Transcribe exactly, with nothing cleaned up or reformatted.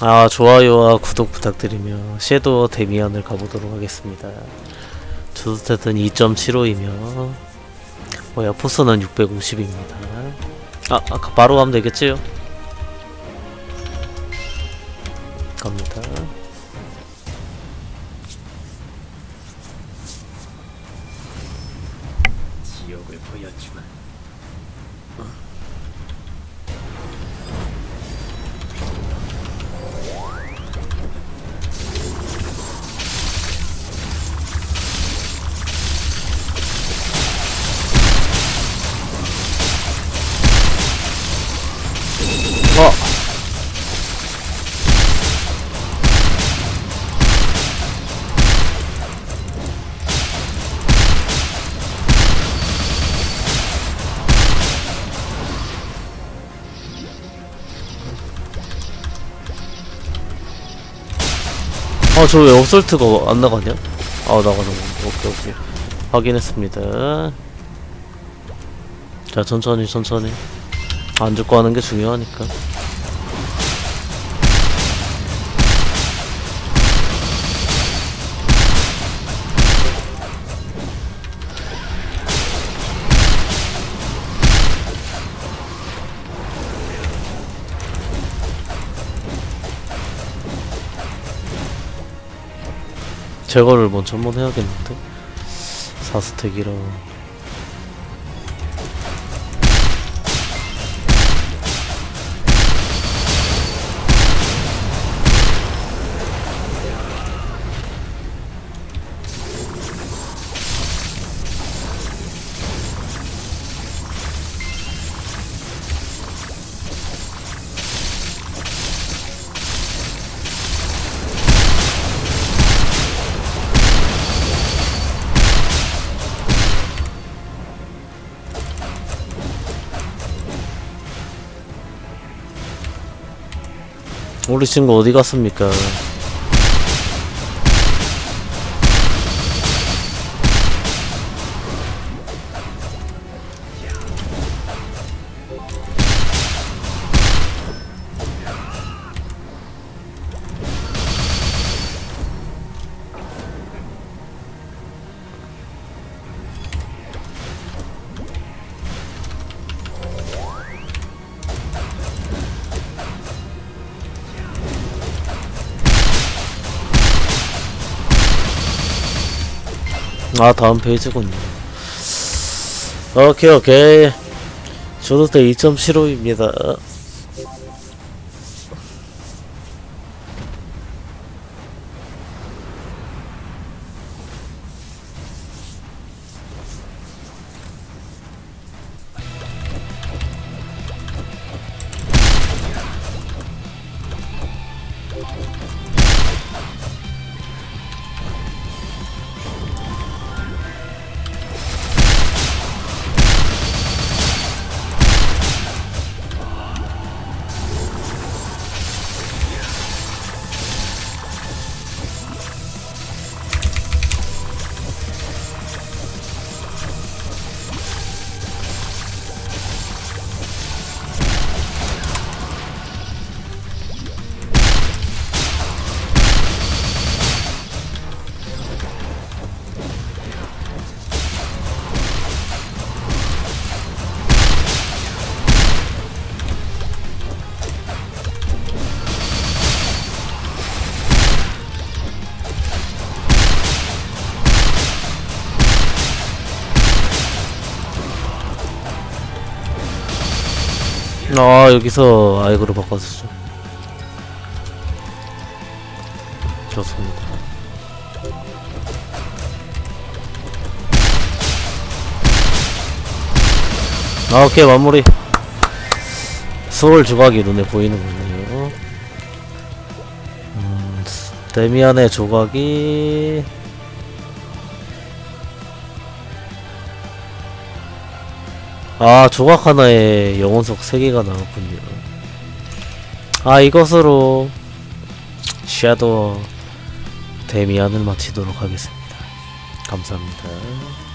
아, 좋아요와 구독 부탁드리며 섀도우 데미안을 가보도록 하겠습니다. 주스탯은 이 점 칠오이며 뭐야, 포스는 육백오십입니다. 아, 아까 바로 가면 되겠지요? 갑니다. 지옥을 보였지만 아, 저 왜 업솔트가 안 나가냐? 아, 나가는 거. 오케이, 오케이. 확인했습니다. 자, 천천히, 천천히. 안 죽고 하는 게 중요하니까. 제거를 먼저 한번 해야겠는데? 사 스택이라 우리 친구 어디 갔습니까? 아, 다음 페이지군요. 오케이, 오케이. 주도대 이 점 칠오입니다. 아, 여기서 아이그로 바꿔주죠. 좋습니다. 아, 오케이, 마무리. 소울 조각이 눈에 보이는군요. 음, 데미안의 조각이 아, 조각 하나에 영혼석 세 개가 나왔군요. 아, 이것으로 섀도우 데미안을 마치도록 하겠습니다. 감사합니다.